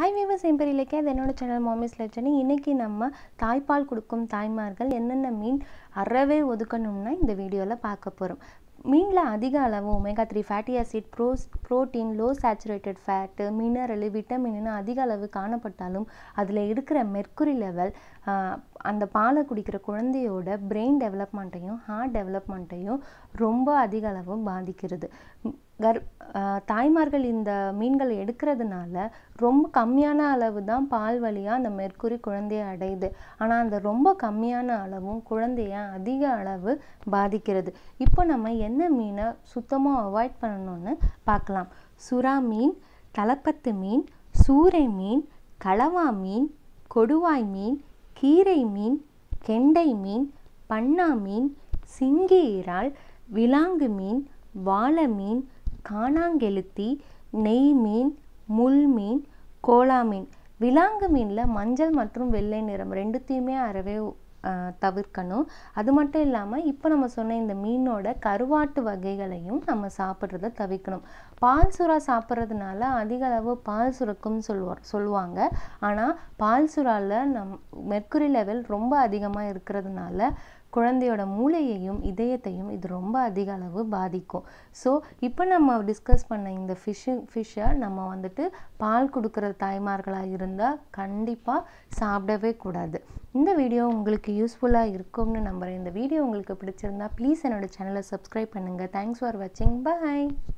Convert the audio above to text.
high viewers एम्पीरियलக்கு என்னோட channel மாமிஸ் லெட்சனி இன்னைக்கு நம்ம தாய்ப்பால் கொடுக்கும் தாய்மார்கள் என்னென்ன மீன் அறவே ஒதுக்கணும்னா இந்த வீடியோல பார்க்க போறோம் மீன்ல அதிக அளவு omega 3 fatty acid protein low saturated fat mineral vitamin அதிக அளவு காணப்பட்டாலும் அதுல இருக்கிற mercury level அந்த பாலை குடிக்கிற குழந்தையோட brain development ஐயும் heart development ஐயும் ரொம்ப அதிக அளவு பாதிக்கிறது தாய்மார்கள் இந்த மீன்களை எடுக்கிறதுனால ரொம்ப கம்மியான அளவு தான் பால் வழியா அந்த மெர்க்குரி குழந்தையை அடையுது ஆனா அந்த ரொம்ப கம்மியான அளவும் குழந்தையை அதிக அளவு பாதிக்கிறது இப்போ நம்ம என்ன மீனை சுத்தமா அவாய்ட் பண்ணணும்னு பார்க்கலாம் சுறா மீன் தலப்பத்து மீன் சூரை மீன் கலவா மீன் கொடுவாய் மீன் கீரை மீன் கெண்டை மீன் பன்னா மீன் சிங்கி இறால் விலாங்கு மீன் வாளை மீன் காணாங்கெளுத்தி நெய் மீன் முள் மீன் கோலா மீன் விலாங்கு மீன்ல மஞ்சள் மற்றும் வெள்ளை நிறம் ரெண்டுத்தையுமே அறவே தவிர்க்கணும் அது மட்டும் இல்லாம இப்போ நம்ம சொன்ன இந்த மீனோட கருவாட்டு வகைகளையும் நம்ம சாப்பிடுறத தவிர்க்கணும் பால் சுறா சாப்பிடுறதுனால அதிக அளவு பால் சுரக்கும் சொல்லுவாங்க ஆனா பால் சுறால மெர்க்குரி லெவல் ரொம்ப அதிகமா இருக்கிறதுனால குழந்தையோட மூளையையும் இதயத்தையும் இது ரொம்ப அதிக அளவு பாதிக்கும் சோ இப்போ நம்ம டிஸ்கஸ் பண்ண இந்த ஃபிஷ்ஷை நம்ம வந்துட்டு பால் கொடுக்கிற தாய்மார்களா இருந்தா கண்டிப்பா சாப்பிடவே கூடாது இந்த வீடியோ உங்களுக்கு யூஸ்ஃபுல்லா இருக்கும்னு நம்புறேன் இந்த வீடியோ உங்களுக்கு பிடிச்சிருந்தா ப்ளீஸ் என்னோட சேனலை சப்ஸ்கிரைப் பண்ணுங்க thanks for watching bye